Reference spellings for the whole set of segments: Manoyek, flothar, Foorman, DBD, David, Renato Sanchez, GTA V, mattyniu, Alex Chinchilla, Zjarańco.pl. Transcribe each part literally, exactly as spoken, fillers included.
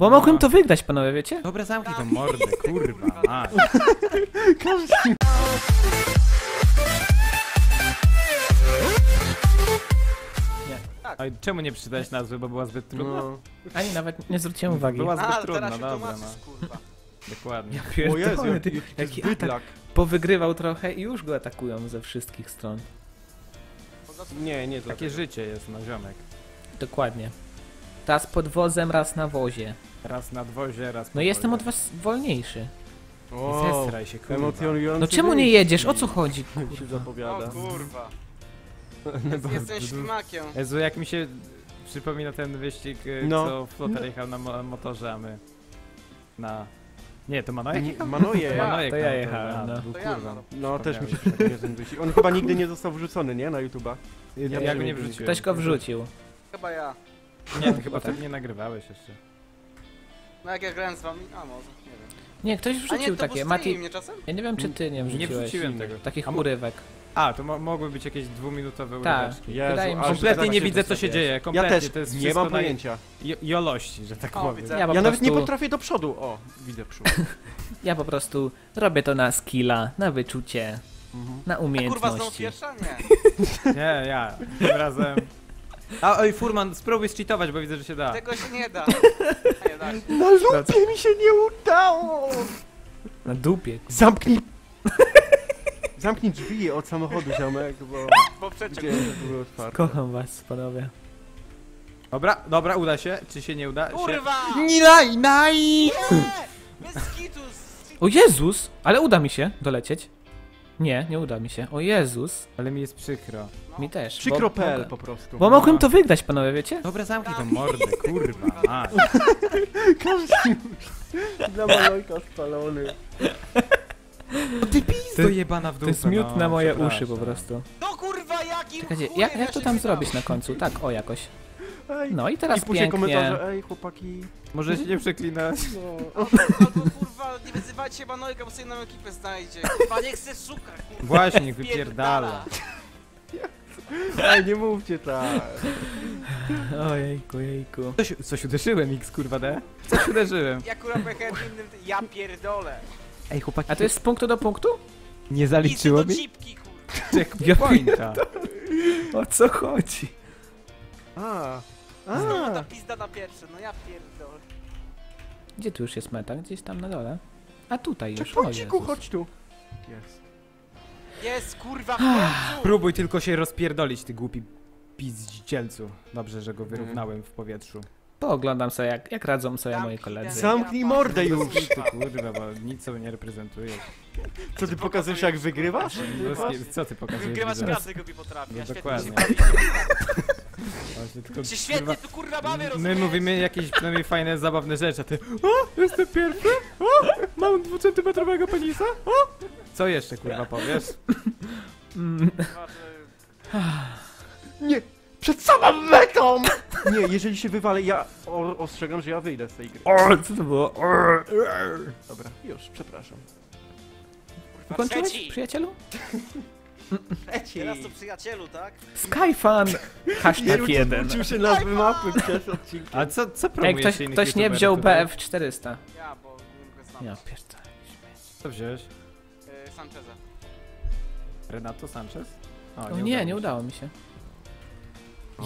Bo mogłem to wygrać, panowie, wiecie? Dobra, zamknij to mordę, kurwa. A. Oj, czemu nie przeczytałeś nazwy, bo była zbyt trudna? No. Ani nawet nie zwróciłem uwagi. Była zbyt A, trudna, teraz się dobra. Tłumaczysz, kurwa. Dokładnie. Ja o Jezu, ty, jaki atak. Powygrywał trochę i już go atakują ze wszystkich stron. Nie, nie, takie życie jest na ziomek. Dokładnie. Raz pod wozem, raz na wozie. Raz na wozie, raz pod No jestem wozie. Od was wolniejszy. Wow. Nie zestraj się, kurwa. No czemu nie jedziesz? O co chodzi? Kurwa. Się zapowiada. O kurwa. Jest, jestem ślimakiem. Jezu, jak mi się przypomina ten wyścig, no. co Flotter no. jechał na mo motorze, a my na... Nie, to Manoyek? Manoyek, Manoyek to ja jechałem. No, to ja, no. no też mi się przypomina ten wyścig. On chyba nigdy nie został wrzucony, nie? Na YouTube'a. Ja, ja go nie wrzuciłem. Ktoś go wrzucił. Chyba ja. Nie, ty chyba tak nie nagrywałeś jeszcze. No jak ja grałem z wami, a może, nie wiem. Nie, ktoś wrzucił nie, takie, Mati... Mnie czasem? Ja nie wiem, czy ty nie wrzuciłeś. Nie wrzuciłem tego. Takich urywek. A, to mo mogły być jakieś dwuminutowe uryweczki. Tak. Jezu, kompletnie nie widzę, co się dzieje. Kompletnie. Ja też to jest nie mam pojęcia. Jolości, że tak o, powiem. Ja, ja prostu... nawet nie potrafię do przodu. O, widzę przód. Ja po prostu robię to na skilla, na wyczucie, mhm. na umiejętności. A kurwa, znowu pierwsza? Nie. Nie, ja. Tym razem... A oj, Foorman, spróbuj zcheatować, bo widzę, że się da. Tego się nie da. Nie da się. Na żółcie mi się nie udało! Na dupie. Zamknij... Zamknij drzwi od samochodu, ziomek, bo... Bo przecież było otwarte. Kocham was, panowie. Dobra, dobra, uda się. Czy się nie uda? Kurwa! Nie, naj, naj! Nie! Bez hitu! O Jezus! Ale uda mi się dolecieć. Nie, nie uda mi się. O Jezus. Ale mi jest przykro. No. Mi też. Przykro.pl po prostu. Bo mogłem to wygrać, panowie, wiecie? Dobra, zamknij to mordę, kurwa. A. Każdy dla Manoyka spalony. O ty pizdo jebana w dupę. To jest miód no, na moje uszy po prostu. No kurwa, jakim Czekajcie, jak, jak to tam zrobić na końcu? Tak, o jakoś. No i teraz I pięknie. Komentarze, ej chłopaki. Może się nie przeklinać. No. Albo, albo kurwa, nie wyzywać się Manoyka, bo sobie nam ekipę znajdzie. Kurwa, nie chcę szukać. Kurwa. Właśnie, wypierdala. Ej, nie mówcie tak. Ojejku, jejku. Coś, coś uderzyłem, X, kurwa, de? Coś uderzyłem. Ja kurwa pojechałem innym, ja pierdolę. Ej chłopaki. A to jest z punktu do punktu? Nie zaliczyło mi? Do cipki, kurwa. Checkpointa. O co chodzi? A, a. Znowu ta pizda na pierwsze, no ja pierdolę. Gdzie tu już jest meta? Gdzieś tam na dole. A tutaj już, o Jezus. Chodź tu. Jest. Jest, kurwa, w końcu. Próbuj tylko się rozpierdolić, ty głupi pizdzielcu. Dobrze, że go wyrównałem w powietrzu. Pooglądam sobie, jak, jak radzą sobie moje koledzy. Zamknij mordę już! Ty kurwa, bo nic sobie nie reprezentujesz. Co ty pokazujesz, jak wygrywasz? Co ty pokazujesz? Wygrywasz każdy głupi potrafi, ja dokładnie. Właśnie, tylko, się świetnie tu kurwa bawię, rozumiesz? My mówimy jakieś przynajmniej fajne, zabawne rzeczy, a ty o, jestem pierwszy, o, mam dwucentymetrowego penisa, o. Co jeszcze kurwa powiesz? Mm. Nie, przed samą metą! Nie, jeżeli się wywalę, ja o, ostrzegam, że ja wyjdę z tej gry. O, co to było? O, dobra, już, przepraszam. Ukończyłeś, przyjacielu? Leci. Teraz to przyjacielu, tak? Skyfan! Hashtag jeden. Uczył się nazwy mapy przez odcinki. A co, co promujesz ktoś, ktoś nie wziął B F czterysta. Ja, bo nie mogę znaleźć. Ja pierdolę. Co wziąłeś? Yy, Sancheza. Renato Sanchez? O, nie, o, nie, udało, nie się. udało mi się.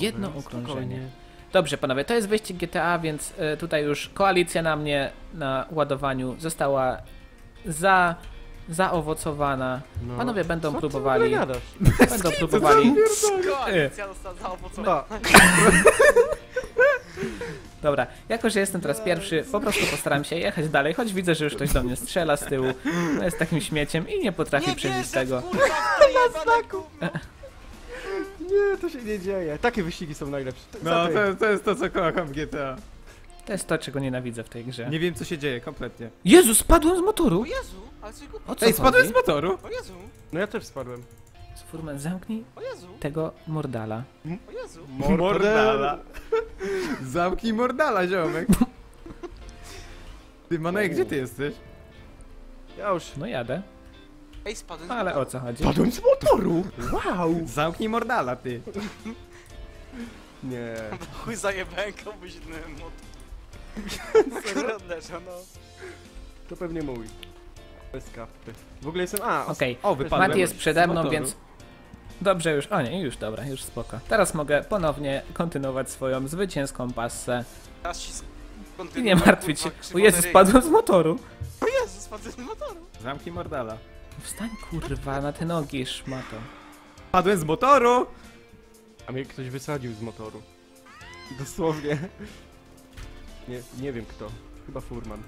Jedno Oby, okrążenie. Spokojnie. Dobrze, panowie, to jest wyścig G T A, więc y, tutaj już koalicja na mnie na ładowaniu została za... zaowocowana. No. Panowie będą co próbowali. Będą próbowali. No. Dobra, jako że jestem teraz pierwszy, po prostu postaram się jechać dalej, choć widzę, że już ktoś do mnie strzela z tyłu. No jest takim śmieciem i nie potrafi przeżyć tego. Kurwa, nie, to się nie dzieje. Takie wyścigi są najlepsze. No, to, to jest to, co kocham w G T A. To jest to, czego nienawidzę w tej grze. Nie wiem, co się dzieje kompletnie. Jezu, spadłem z motoru! O Jezu, ale co go... Ej, spadłem z motoru! O Jezu! No ja też spadłem. Foorman, zamknij o Jezu. tego mordala. O Jezu! Mordala! mordala. Zamknij mordala, ziomek! Ty, Manoyek, gdzie ty jesteś? Ja już. No jadę. Ej, spadłem z motoru. Ale o co chodzi? Spadłem z motoru! Wow! Zamknij mordala, ty! Nie. Chuj zajebałem komuś innym motor. Akurat leżą, no. To pewnie mój. Bez karty. W ogóle jestem... A, okej. Okay. Mati jest przede mną, więc... Dobrze już, o nie, już dobra, już spoko. Teraz mogę ponownie kontynuować swoją zwycięską passę. I nie martwić się. O Jezu, spadłem z motoru. O Jezu, spadłem z motoru. Zamknij mordala. Wstań kurwa na te nogi, szmato. Spadłem z motoru! A mnie ktoś wysadził z motoru. Dosłownie. Nie, nie wiem kto. Chyba Foorman.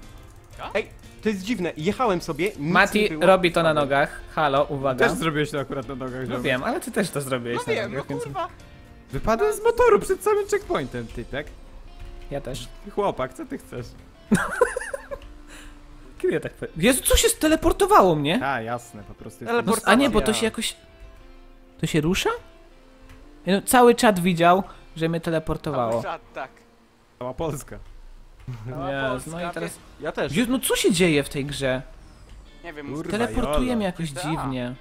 Ej, to jest dziwne, jechałem sobie... Mati robi to na nogach. Halo, uwaga. Też zrobiłeś to akurat na nogach. No wiem, ale ty też to zrobiłeś no na wiem, nogach. No więc... kurwa. Wypadłem z motoru przed samym checkpointem, ty, tak? Ja też. Chłopak, co ty chcesz? Kiedy ja tak powiem? Jezu, co się steleportowało mnie? A, jasne, po prostu. No, a nie, bo to się jakoś... To się rusza? No, cały czat widział, że mnie teleportowało. Cały czat, tak. Cała Polska. Yes, no i teraz... Ja też. No co się dzieje w tej grze? Nie wiem, kurwa, teleportuje mnie jakoś ta. dziwnie.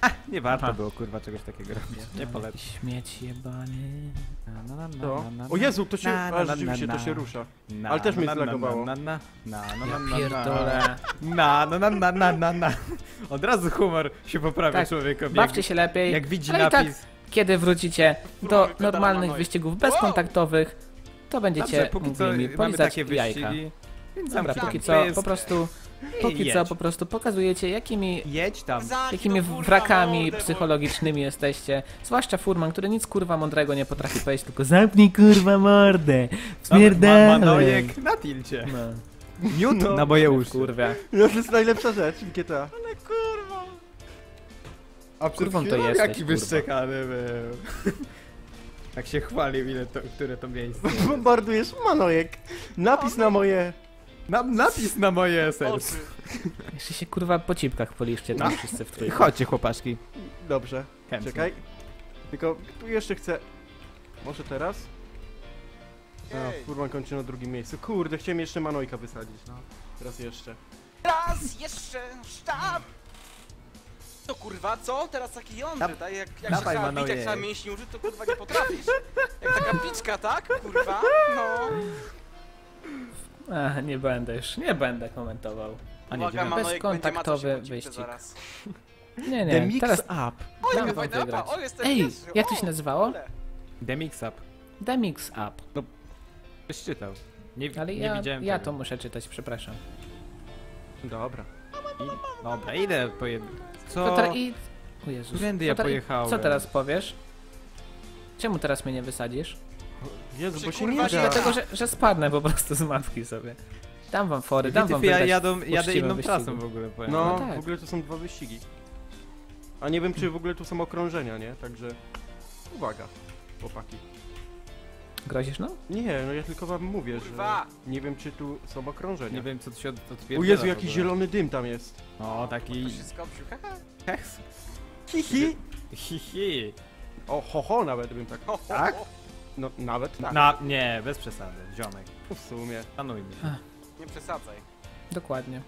A, nie warto Aha. było kurwa czegoś takiego robić. Nie polecam. Śmieć jebany. Na, na, na, na, na, o Jezu, to się. Na, na, na, rzeczywiście na, na, to się rusza. Na, ale też mnie zlagowało. Na, na, na, na, na, na, ja na, na, na, na, na, na, na. Od razu humor się poprawia tak, człowiekowi. Bawcie się lepiej. Jak widzi ale napis. Tak, kiedy wrócicie do normalnych wyścigów bezkontaktowych, to będziecie mogli polizać jajka. Więc dobra, póki co po prostu, póki co po prostu pokazujecie, jakimi, jedź tam. jakimi wrakami psychologicznymi jesteście. Zwłaszcza Foorman, który nic kurwa mądrego nie potrafi powiedzieć, tylko zamknij kurwa mordę, smierdalaj. Manoyek na tilcie. No. Na moje uszy. Kurwa. No, to jest najlepsza rzecz w G T A. Ale kurwa. A przed kurwą to jesteś, jaki wyszczekany był. Tak się chwalił, ile to, które to miejsce. Bombardujesz Manoyek. Napis na moje... Na, napis na moje serce. Jeszcze się kurwa po cipkach poliszcie tam no. wszyscy w trójkę. Chodźcie chłopaszki. Dobrze, chętnie. Czekaj. Tylko tu jeszcze chcę... Może teraz? A, Foorman kończy na drugim miejscu. Kurde, chciałem jeszcze Manoyka wysadzić, no. Teraz jeszcze. Raz jeszcze sztab! To kurwa, co? Teraz taki jądry, tak? Jak, jak Dawaj, się trzeba bić, jak trzeba mięśni użyć, to kurwa nie potrafisz. Jak taka piczka, tak? Kurwa, no. Ach, nie będę już, nie będę komentował. A nie, uwaga, bezkontaktowy wyścig. Nie, nie, The mix teraz... up. O, ja wygrać. O, Ej, pierwszy. jak to się nazywało? Ale. The mix up. The mix up. No, ktoś czytał. Nie, Ale nie ja, widziałem ja to muszę czytać, przepraszam. Dobra. I... Dobra, idę po jednym. Co? To i... O Jezus. Ja pojechałem. Co teraz powiesz? Czemu teraz mnie nie wysadzisz? Jezu, bo się nie da. Dlatego, że, że spadnę po prostu z matki sobie. Dam wam fory, dam wam wygrać. Ja jadą, jadę inną wyścigu. trasą w ogóle. Powiem. No, no tak. W ogóle to są dwa wyścigi. A nie wiem, czy w ogóle tu są okrążenia, nie? Także... Uwaga, chłopaki. Grozisz no? Nie, no ja tylko wam mówię, Kurwa. że nie wiem czy tu są okrążenia. Nie wiem co tu się odpierdala. O Jezu, jaki zielony dym tam jest. O, taki... To się skąpił, haha. Heks. Hihi. Hihi. O, ho, ho nawet bym tak... Ho, ho, tak? Ho. No, nawet tak. Na, nie, bez przesady, ziomek. W sumie. Szanujmy się. Nie przesadzaj. Dokładnie.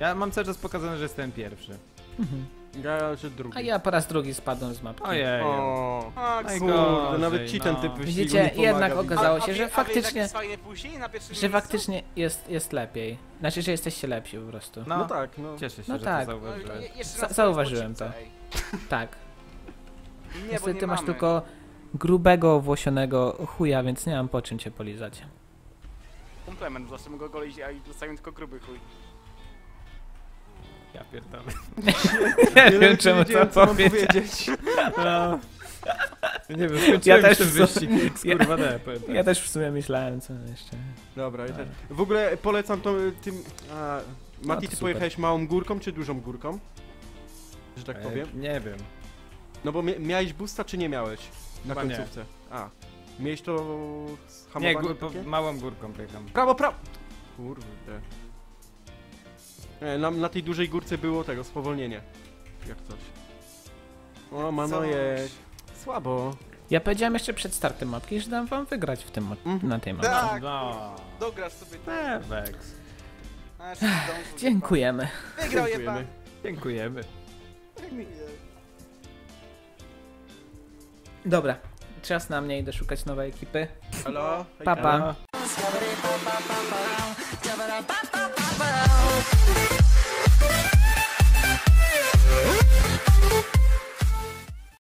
Ja mam cały czas pokazane, że jestem pierwszy. Mhm. Ja, że drugi. A ja po raz drugi spadłem z mapki. Ojej. O, a, kurde, nawet ci ten no. typ wyścigu Widzicie, nie pomaga, jednak okazało się, a, a, że a, faktycznie, a, a, a że faktycznie jest, jest lepiej. Znaczy, że jesteście lepsi po prostu. No, no tak, no. Cieszę się, no że tak. to zauważyłem. No, zauważyłem to. Tak. Nie, Niestety bo nie masz mamy. tylko grubego, włosionego chuja, więc nie mam po czym cię polizać. Komplement, zawsze mogę go golić, a i dostałem tylko gruby chuj. Ja pierdolę. Ja nie wiem czemu to powiedzieć. powiedzieć. No. Nie wiem, ja też ten wyścig. Kurwa, ja, ja, ja też w sumie myślałem co jeszcze. Dobra, no. ja też. W ogóle polecam to tym... A, Mati, no, ty pojechałeś małą górką czy dużą górką? Że tak powiem? E, nie wiem. No bo miałeś boosta czy nie miałeś? Na Chyba końcówce. Nie. A. Miałeś to... Nie, gór, po, małą górką pojecham. Prawo, prawo! Kurde. Na, na tej dużej górce było tego, spowolnienie. Jak coś. O, Manoyek. Słabo. Ja powiedziałem jeszcze przed startem mapki, że dam wam wygrać w tym, mm. na tej mapce. Tak, no. Dograsz sobie tak. Ech, dziękujemy. Wygrał je pan. Dziękujemy. Dobra, czas na mnie, idę szukać nowej ekipy. Halo. Papa. Pa.